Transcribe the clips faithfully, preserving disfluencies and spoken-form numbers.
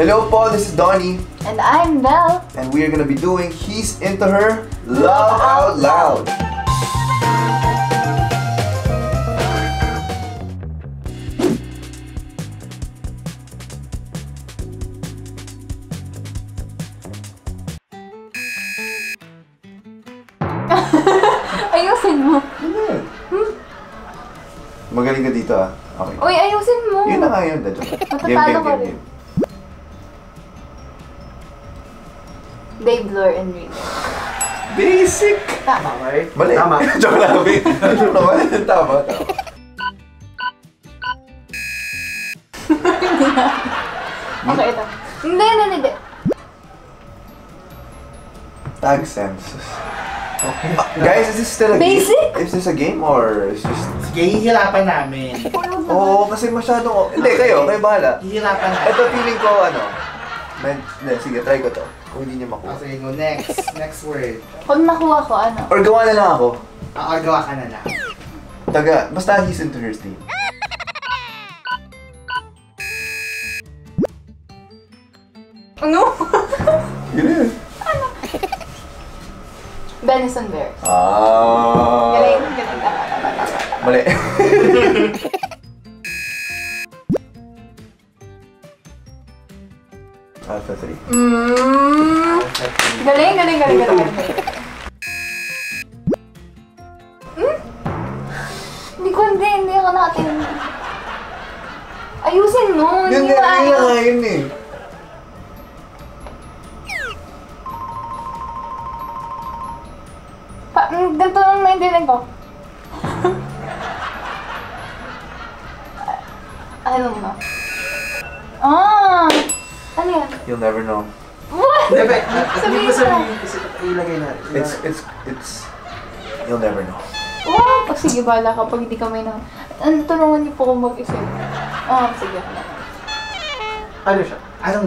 Hello Paul, this is Donny. And I'm Belle. And we are going to be doing He's Into Her Love Out Loud. Ayusin mo. Hmm. Hmm? Magaling ka dito ah. Okay. Uy, ayusin mo. Yun na nga yun. Matatalo ka rin. They blur and read. Basic! Tama. Okay. Mali. Tama. Joke lang. Joke naman. Tama. Tama. Okay, ito. Hindi, hindi, hindi. Tag senses. Okay. Uh, guys, is this still a Basic? game? Is this a game or is just... Sige, hihirapan namin. Oo, oh, kasi masyadong... Hindi, okay. kayo, kayo bahala. Hihirapan namin. Ito, feeling ko, ano... Men... Sige, try ko to. Kung hindi niya makuha. Okay, go next. Next word. Pag nakuha ko, ano? Or gawa na lang ako. Uh, or gawa ka na lang. Taga, basta He's Into Her Love. Ano? Ganun. Venison bears. Ah. Galing, galing. Mali. Alpha three. Mm. Galing, galing, galing, galing. Hmm? Hindi ko hindi, hindi ako nakatingin. Ayusin mo, hindi mo ayos. Yun na yun eh. Ganito lang naintindihan ko. I don't know. Ah! Ano yan? You'll never know. What? Never. Sabihin ko sabihin kasi ilagay natin. It's, it's, it's... You'll never know. Wow! Sige, bahala ka pag hindi kami na... Ano, tulungan niyo po kung mag-isip. Ah, sige. Ano siya?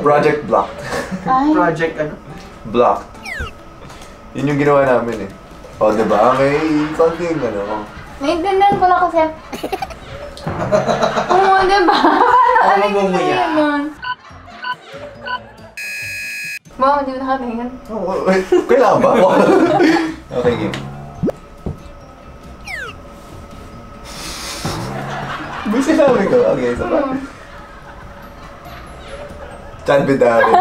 Project blocked. Project ano? Blocked. Yun yung ginawa namin eh. O, oh, diba? May konting ano. Naintindihan ko lang kasi. Oo, diba? Ano yung sabihin nun? Wow, hindi mo nakatingan. Kailangan ba? Okay, game. Busi namin ko. Okay, isa pa. Chan Bidari.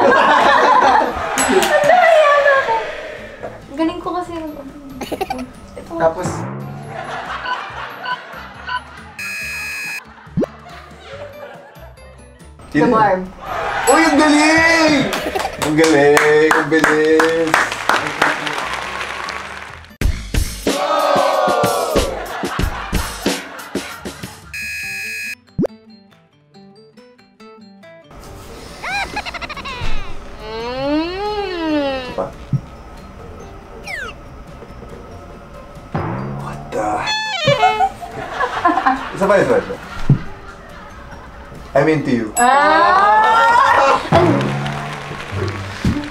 Galing ko kasi. Ito. Tapos... The Barb. Uy! Ang galing! Ang galing! Ang bilis! Isa pa, isa pa. I'm into you. Ah!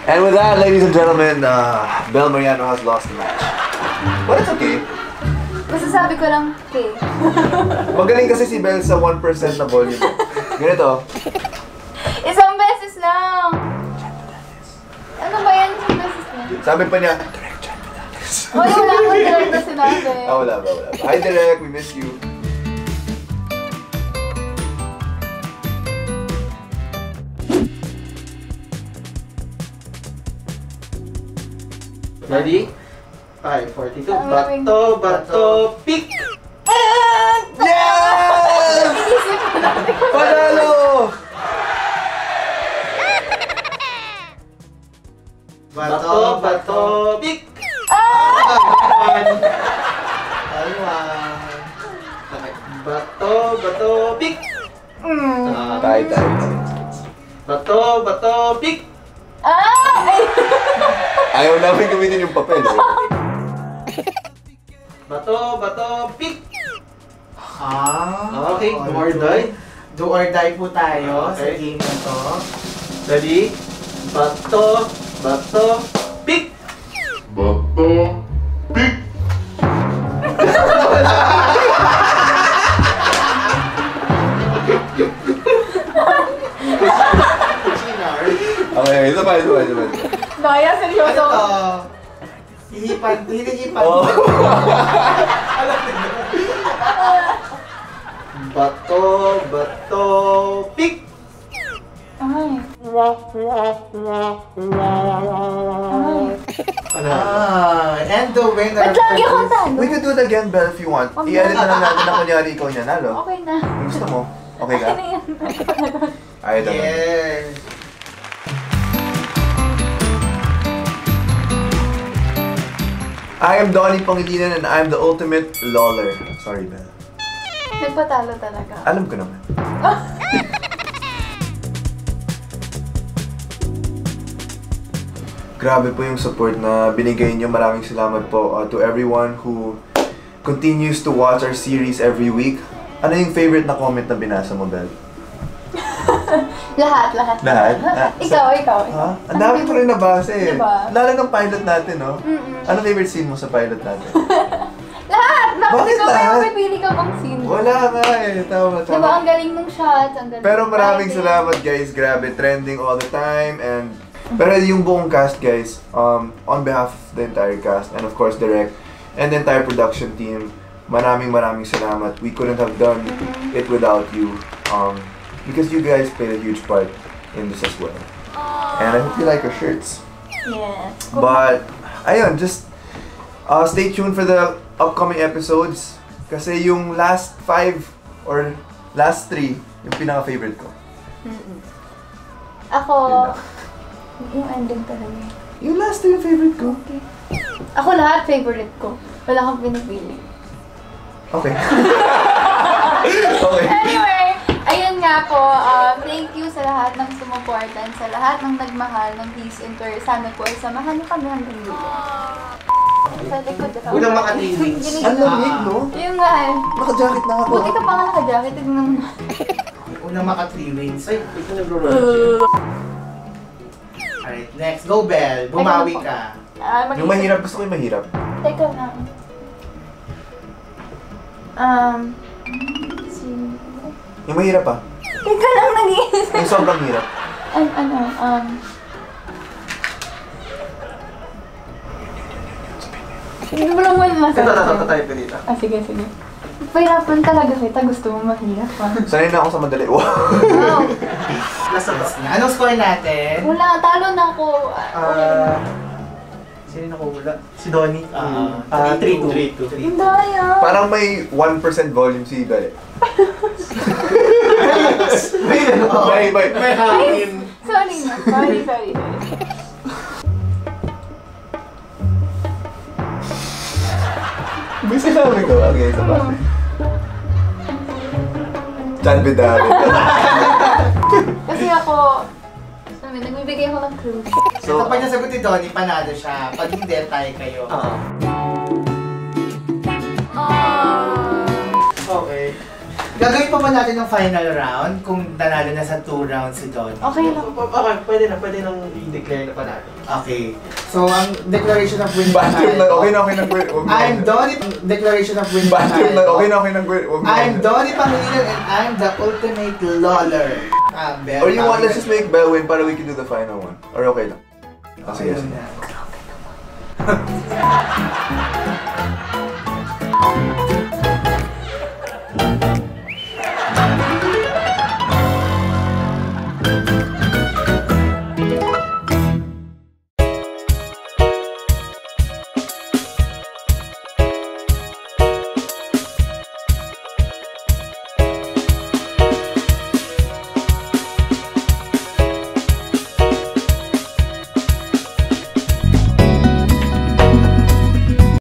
And with that, ladies and gentlemen, uh, Belle Mariano has lost the match. But it's okay. Masasabi ko lang, okay. Magaling kasi si Belle sa one percent na volume. Ganito. Isang beses lang. Ano ba yan? Isang beses lang. Sabi pa niya, direct chat to that. Wala wala akong direct na sinabi. Oh, wala ba, wala ba. Hi, direct. We miss you. Ready? five, four, three, two. Bato, bato, pick! And... Yes! Panalo! Bato, bato, pick! Alaman! Alaman! Bato, bato, pick! Tay, tay. Bato, bato, pick! Ah! Ayaw namin gamitin yung papel. Bato, bato, pick! Ah, okay, do or die. Do or die po tayo sa game na to. Ready? Bato, bato, pick! Bato, pick! Kuchina, right? Okay, ito pa, ito pa, ito pa. Noya, seryoso. Hihipan, hinihipan. Oo. Bato, bato, pik! Ay. Ah, and the winner. Wait lang, yung kanta. We could do it again, Belle, if you want. I-edit na lang natin na kunyari ikaw niya, nalo? Okay na. Gusto mo? Okay ka? Okay na yan. Ay, ito na. Yes. I am Donny Pangilinan and I am the ultimate loller. Sorry, Belle. Nagpatalo talaga. Alam ko naman. Grabe po yung support na binigay niyo. Maraming salamat po uh, to everyone who continues to watch our series every week. Ano yung favorite na comment na binasa mo, Belle? Lahat, lahat. Lahat? Ah, ikaw, so, ikaw, ikaw. Ha? Ang dami ko rin nabasa eh. Diba? Lalo ng pilot natin, no? Mm-mm. Ano favorite scene mo sa pilot natin? Lahat! Bakit ikaw lahat? May pipili ka bang scene? Wala nga eh. Tama, tama. Diba? Ang galing mong shots. Ang galing. Pero maraming salamat, guys. Grabe. Trending all the time. And pero yung buong cast, guys, um, on behalf of the entire cast, and of course, direct, and the entire production team, maraming maraming salamat. We couldn't have done mm-hmm. it without you. Um, Because you guys played a huge part in this as well. Aww. And I hope you like our shirts. Yeah. But, ayun, just uh, stay tuned for the upcoming episodes. Kasi yung last five or last three, yung pinaka-favorite ko. Mm-mm. Ako, yung ending talaga. Yung last three yung favorite ko. Okay. Ako lahat favorite ko. Wala akong pinipili. Okay. Okay. Anyway. Ayun nga po, um, thank you sa lahat ng sumuportan, sa lahat ng nagmahal ng He's Into Her. Sana po ay samahan niyo kami hanggang dito. Unang makatinig. Ang lamig, no? Yung nga eh. Naka-jacket na ako. Buti ka pa nga naka-jacket. Tignan mo. Unang maka-three wins. Ay, ito nagro-roll. Alright, next. Go, Belle. Bumawi ka. Yung mahirap. Gusto ko yung mahirap. Teka lang. Um... Yung mahirap ah. Ika lang nag-iisip. Yung sobrang hirap. An ano, um... Hindi mo lang mo yung masasabi. Tatatatayin ko dito. Ah, sige, sige. Pahirapan talaga kita. Gusto mo mahirap ah. Sanay na ako sa madali. Wow! Wow! Nasabas na. Anong score natin? Wala, talo na ako. Ah... Sino nakahula? Si Donny. Ah... three two. Hindi ah. Parang may one percent volume si Belle. May may may may hangin. Sorry na, sorry, sorry. Bisa na ako. Okay, ito ba? Chanbidari. Kasi ako, sabi, nagbibigay ako ng clue. So, kapag nasagot ni Donny, panado siya. Pag hindi, tayo kayo. Oo. Okay. Gagawin pa ba natin ng final round kung nanalo na sa two rounds si Donny? Okay lang. Okay, pwede na. Pwede nang i-declare na pa natin. Okay. So, ang declaration of win ba natin? Okay na, okay na. I'm Donny. Declaration of win ba natin? Okay na, okay na. I'm Donny Pangilinan and I'm the ultimate loller. Ah, Belle. Or you want, let's just make Belle win para we can do the final one. Or okay lang. Okay, yes. Okay, okay.